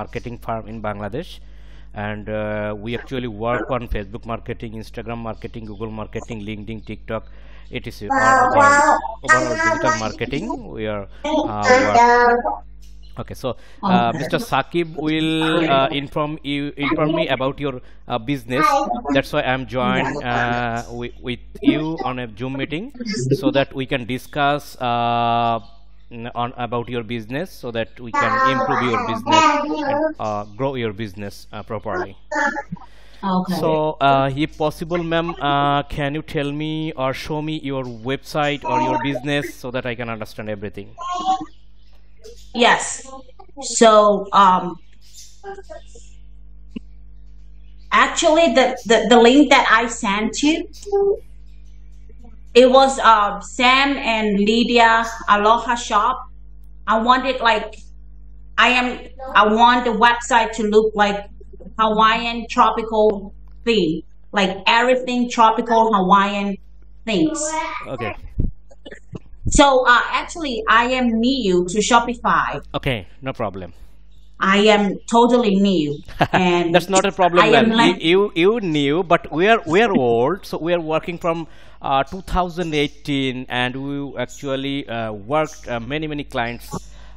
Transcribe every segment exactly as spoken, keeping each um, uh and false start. marketing firm in Bangladesh, and uh, we actually work on Facebook marketing, Instagram marketing, Google marketing, LinkedIn, TikTok, et cetera. Overall, overall digital marketing. We are uh, work. Okay, so uh, Mister Sakib will uh, inform you inform me about your uh, business. That's why I'm joined uh, with, with you on a Zoom meeting, so that we can discuss uh, on about your business, so that we can improve your business and uh, grow your business uh, properly. Okay. So, uh, if possible, ma'am, uh, can you tell me or show me your website or your business so that I can understand everything? Yes. So, um, actually, the, the, the link that I sent you, it was uh, Sam and Lydia Aloha Shop. I wanted like, I am, I want the website to look like Hawaiian tropical theme, like everything tropical Hawaiian things. Okay. So uh, actually, I am new to Shopify. Okay, no problem. I am totally new. And that's not a problem, ma'am. You, you new, but we are we are old. So we are working from uh, two thousand eighteen, and we actually uh, worked uh, many many clients.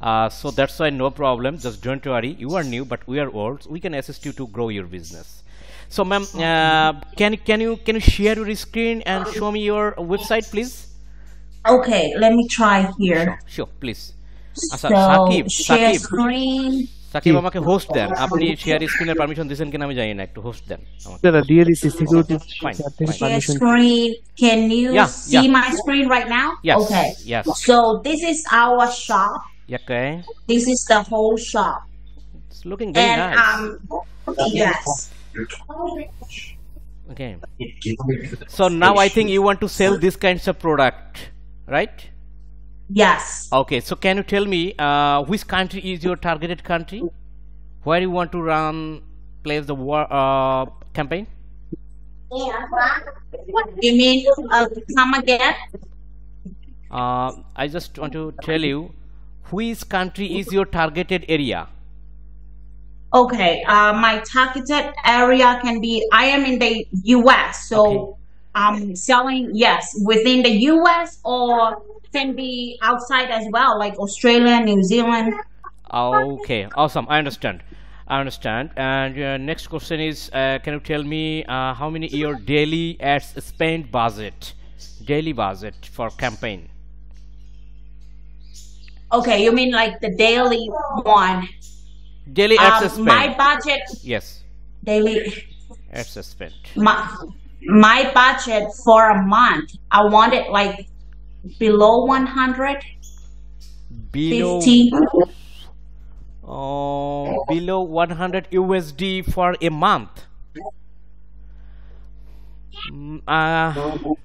Uh, so that's why no problem. Just don't worry. You are new, but we are old. So we can assist you to grow your business. So, ma'am, uh, can can you can you share your screen and show me your website, please? Okay, let me try here. Sure, sure, please. So, Sakib, share Sakib. Screen. Sakib, I will host them. Apni share screen permission disen ke name jayen ek to host them. Sir, really security share screen. Can you yeah, see yeah. my screen right now? Yes. Okay. Yes. So this is our shop. Okay. This is the whole shop. It's looking very and, nice. Um, yes. Okay. So now I think you want to sell these kinds of product. Right? Yes. Okay, so can you tell me uh, which country is your targeted country? Where you want to run, place the war uh, campaign? Yeah. You mean uh, come again? Uh, I just want to tell you which country is your targeted area? Okay, uh, my targeted area can be, I am in the U S, so okay. Um, selling, yes, within the U S or can be outside as well, like Australia, New Zealand. Okay, awesome. I understand. I understand. And your next question is, uh, can you tell me uh, how many your daily ads spend budget, daily budget for campaign? Okay, you mean like the daily one? Daily ads um, spend. My budget. Yes. Daily ads spend. My. My budget for a month, I want it like below one hundred. Below, oh, below one hundred U S D for a month. Uh,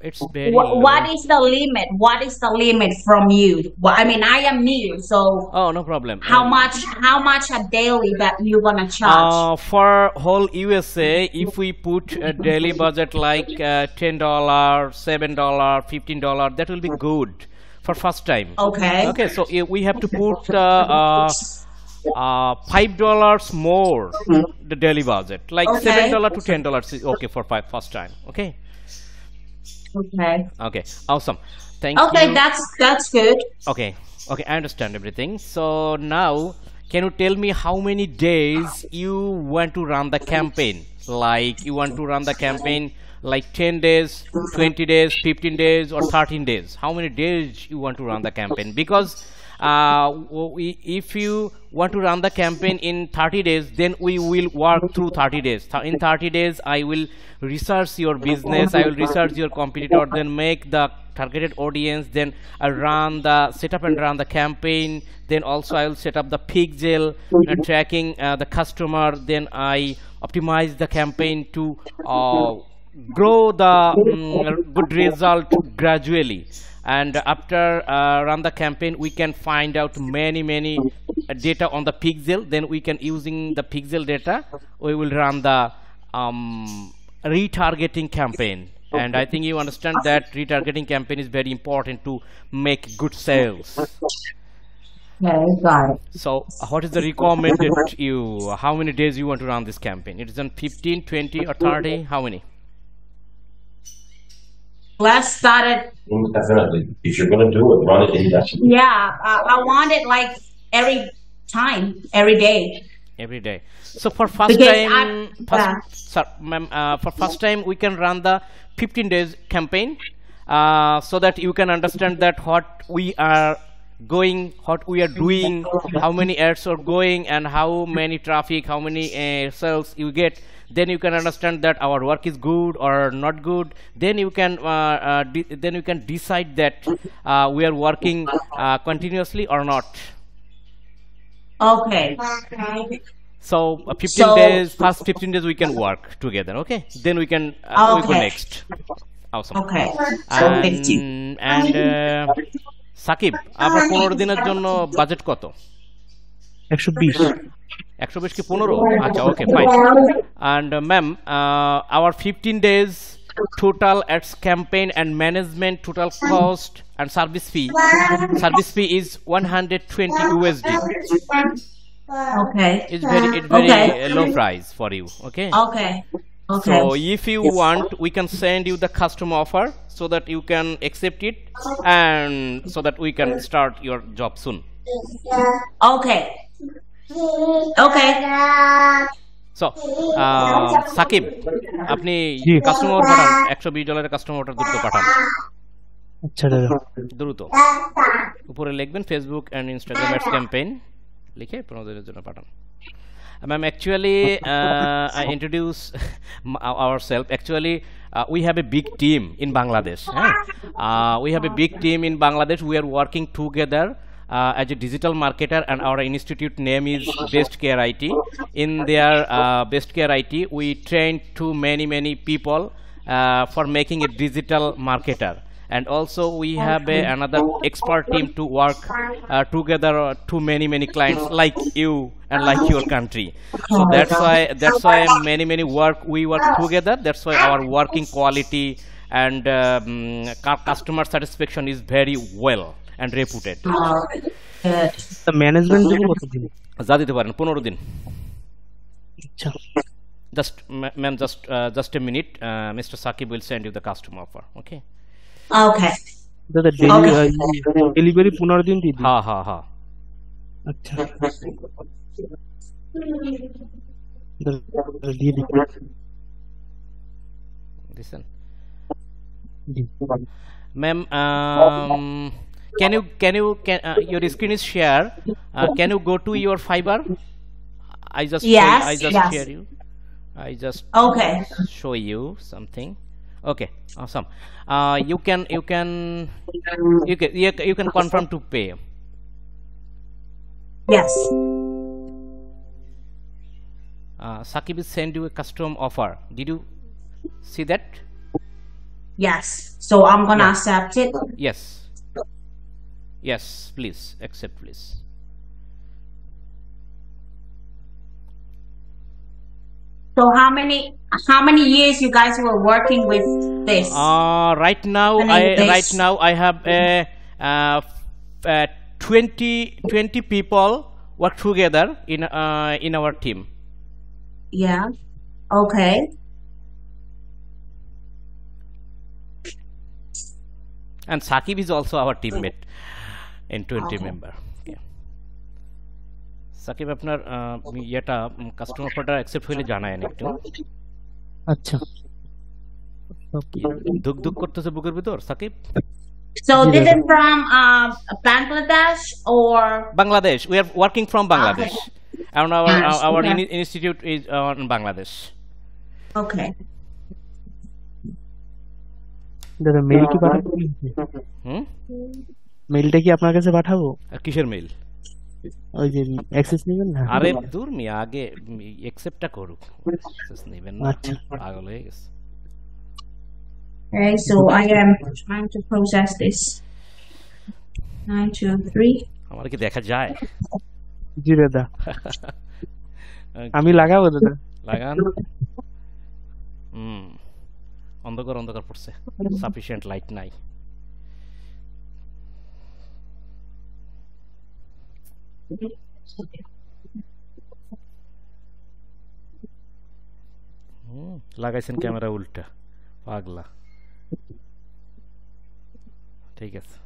it's very what, what is the limit? What is the limit from you? Well, I mean, I am new, so oh, no problem. How no. much? How much a daily that you gonna charge? Uh, for whole U S A, if we put a daily budget like uh, ten dollar, seven dollar, fifteen dollar, that will be good for first time. Okay. Okay, so we have to put uh, uh, uh, five dollars more. The daily budget, like okay. seven dollar to ten dollars, is okay for five first time. Okay. Okay. Okay. Awesome. Thank okay, you. Okay, that's that's good. Okay. Okay, I understand everything. So now, can you tell me how many days you want to run the campaign? Like you want to run the campaign like ten days, twenty days, fifteen days, or thirteen days? How many days you want to run the campaign? Because uh we, if you want to run the campaign in thirty days, then we will work through thirty days. In thirty days I will research your business, I will research your competitor, then make the targeted audience, then I run the set up and run the campaign, then also I will set up the pixel uh, tracking uh, the customer, then I optimize the campaign to uh, grow the um, good result gradually. And after uh, run the campaign, we can find out many, many uh, data on the pixel. Then we can, using the pixel data, we will run the um, retargeting campaign. And I think you understand that retargeting campaign is very important to make good sales. Yeah, got it. So what is the recommended you, how many days you want to run this campaign? It is on fifteen, twenty or thirty, how many? Let's start it. Indefinitely. If you're going to do it, run it indefinitely. Yeah, uh, I want it like every time, every day. Every day. So for first because time, first, yeah. sir, uh, for first time we can run the fifteen days campaign, uh, so that you can understand that what we are going, what we are doing, how many ads are going, and how many traffic, how many uh, sales you get. Then you can understand that our work is good or not good. Then you can uh, uh, then you can decide that uh, we are working uh, continuously or not. Okay. So uh, fifteen so, days, first fifteen days we can work together. Okay. Then we can uh, okay. we go next. Awesome. Okay. And, fifteen. And uh, Sakib, আমরা পনেরো দিনের জন্য budget কত? one twenty. one twenty কি fifteen? আচ্ছা, okay fine. And uh, ma'am, uh, our fifteen days total ads campaign and management total cost and service fee. Service fee is one hundred twenty U S D. Okay. It's very it's very okay. uh, low price for you, okay? Okay. Okay. So if you yes. want, we can send you the custom offer so that you can accept it and so that we can start your job soon. Okay. Okay. So, uh, Sakib, apni yes. custom order patan, one twenty dollar custom order druto patan. Acha dada. Druto. Upore likhben Facebook and Instagram ads campaign. Likhe promoter jonno patan. Ma'am, actually, uh, I introduce ourselves. Actually, uh, we have a big team in Bangladesh. Eh? Uh, we have a big team in Bangladesh. We are working together uh, as a digital marketer, and our institute name is Best Care I T. In their uh, Best Care I T, we train too many, many people uh, for making a digital marketer. And also we have a, another expert team to work uh, together to many many clients like you and like your country. So that's why that's why many many work we work together. That's why our working quality and um, customer satisfaction is very well and reputed. The management just ma'am just uh, just a minute. Uh, Mister Sakib will send you the customer offer. Okay. Okay. The delivery delivery punar din didi. Ha ha ha. Acha. Listen. Ma'am, um, can you can you can uh, your screen is share? Uh, can you go to your Fiverr? I just yes, show, I just yes. share you. I just okay. show you something. Okay, awesome. Uh, you can you can you can you can confirm to pay. Yes. Uh, Sakib is send you a custom offer. Did you see that? Yes. So I'm gonna yes. accept it. Yes. Yes, please accept, please. So how many how many years you guys were working with this? Uh, right now, I, mean, I this. right now I have a, uh, a twenty people work together in uh, in our team. Yeah. Okay. And Sakib is also our teammate and twenty okay. member. Sakib, apnar yeta customer order accept হইলে জানায়েন একটু আচ্ছা দুক দুক করতেছে বুকের ভিতর Shakib so this is from uh, Bangladesh or Bangladesh we are working from Bangladesh okay. and our our, our okay. institute is on Bangladesh okay দাদা mail কি পাঠাবো হুম মেইলটা কি আপনার কাছে পাঠাবো আর কিসের মেইল ওই যে অ্যাক্সেস নেবেন না আরে দূর মিয়া আগে অ্যাকসেপ্টটা করুক অ্যাক্সেস নেবেন না পাগল হয়ে গেছে Okay so I am trying to process this nine two three আমার কি দেখা যায় জি দাদা আমি লাগাবো দাদা লাগান হুম অন্ধকার অন্ধকার পড়ছে সাফিসিয়েন্ট লাইট নাই হুম লাগাইছেন ক্যামেরা উল্টা পাগলা ঠিক আছে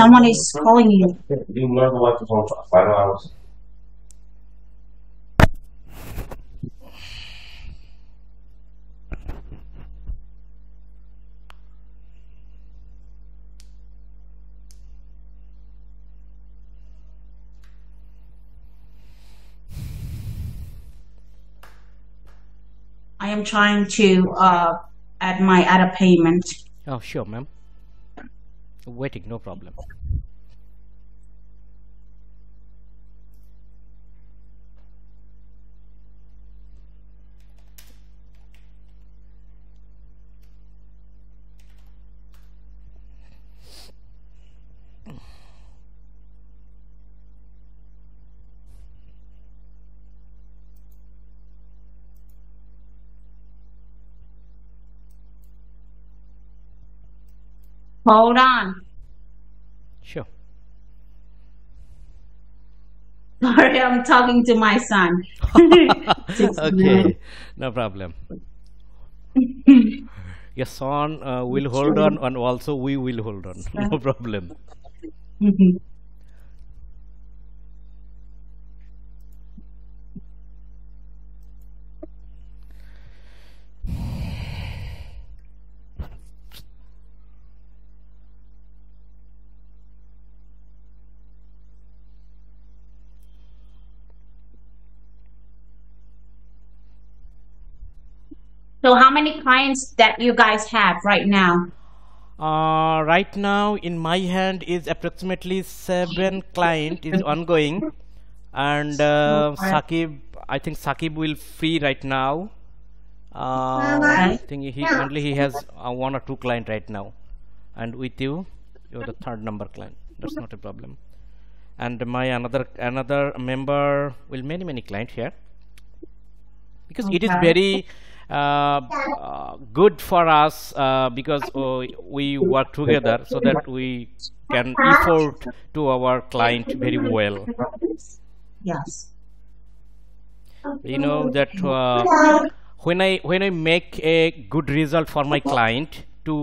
Someone is calling you. You learn what to talk about five hours. I am trying to uh, add my other payment. Oh, sure, ma'am. Waiting, no problem. Hold on. Sure. Sorry, I'm talking to my son. Okay, no problem. Your son uh, will hold on, and also we will hold on. No problem. Mm-hmm. So how many clients that you guys have right now? Uh, right now in my hand is approximately seven client is ongoing, and uh, Sakib, I think Sakib will free right now. Uh, I think he only he has uh, one or two client right now, and with you, you're the third number client. That's not a problem. And my another another member will many many client here because okay. It is very. Uh, uh, good for us uh, because uh, we work together so that we can report to our client very well. Yes. You know that uh, when I when I make a good result for my client to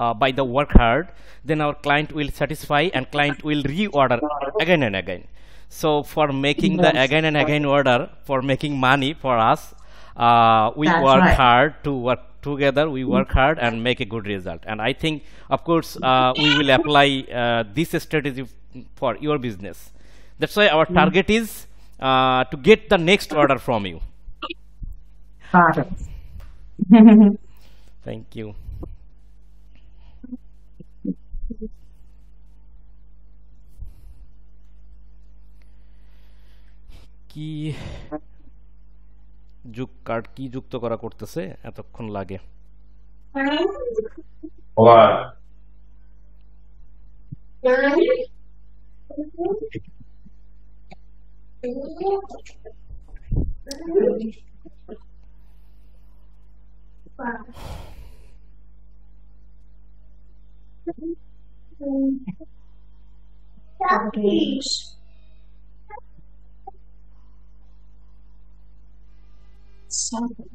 uh, by the work hard, then our client will satisfy and client will reorder again and again. So for making the again and again order, for making money for us. Uh, we That's work right. hard to work together, we work hard and make a good result. And I think, of course, uh, we will apply uh, this strategy for your business. That's why our target is uh, to get the next order from you. Got it. Thank you. Key. যুক card কি যুক্ত করা করতেছে এতক্ষণ লাগে one Something.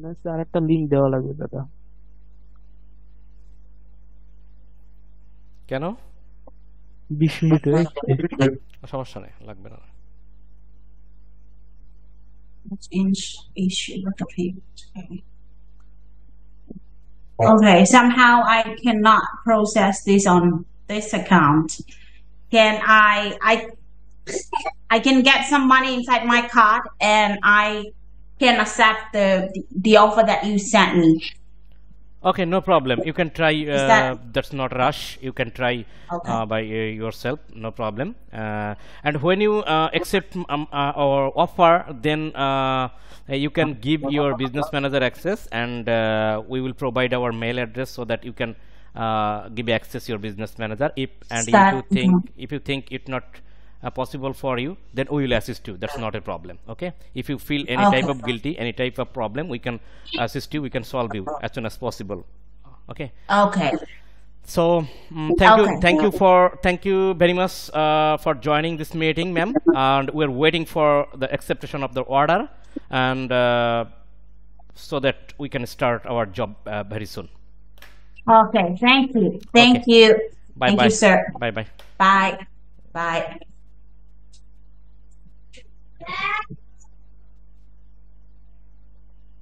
No, sir, I have to link the link data. Can I? Bishmi to it. Ashamashane, Lagbena. Let's change issue of payment. Okay, somehow I cannot process this on this account. Can I, I, I can get some money inside my card and I can accept the, the offer that you sent me. Okay, no problem. You can try. Uh, that that's not rush. You can try okay. uh, by uh, yourself. No problem. Uh, and when you uh, accept um, uh, our offer, then uh, you can give your business manager access, and uh, we will provide our mail address so that you can uh, give access your business manager. If and that, if you think mm -hmm. if you think it's not uh, possible for you, then we will assist you. That's not a problem. Okay. If you feel any okay. type of guilty, any type of problem, we can assist you. We can solve you as soon as possible. Okay. Okay. So um, thank okay. you, thank you for thank you very much uh, for joining this meeting, ma'am. And we're waiting for the acceptance of the order, and uh, so that we can start our job uh, very soon. Okay. Thank you. Thank okay. you. Bye thank bye. you, sir. Bye bye. Bye bye.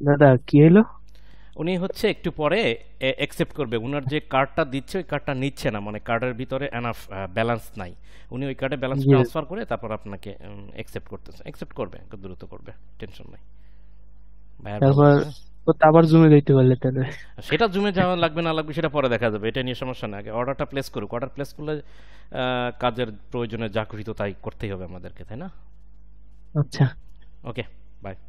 দাদা কি হলো? উনি হচ্ছে একটু পরে accept করবে। উনার যে কার্ডটা দিচ্ছে ওই কার্ডটা নিচ্ছে না, মানে কার্ডের ভিতরে এনাফ ব্যালেন্স নাই। উনি ওই কার্ডে ব্যালেন্স ট্রান্সফার করে তারপর আপনাকে অ্যাকসেপ্ট করতেছে। অ্যাকসেপ্ট করবে, দ্রুত করবে, টেনশন নাই। তারপর ও আবার জুমে দিতে বললে তাহলে সেটা জুমে যাওয়া লাগবে না লাগবে সেটা পরে দেখা যাবে, এটা নিয়ে সমস্যা না। আগে অর্ডারটা প্লেস করুক, অর্ডার প্লেস করলে কাজের প্রয়োজনে যা কিছু তাই করতেই হবে আমাদেরকে, তাই না? আচ্ছা, ওকে, বাই।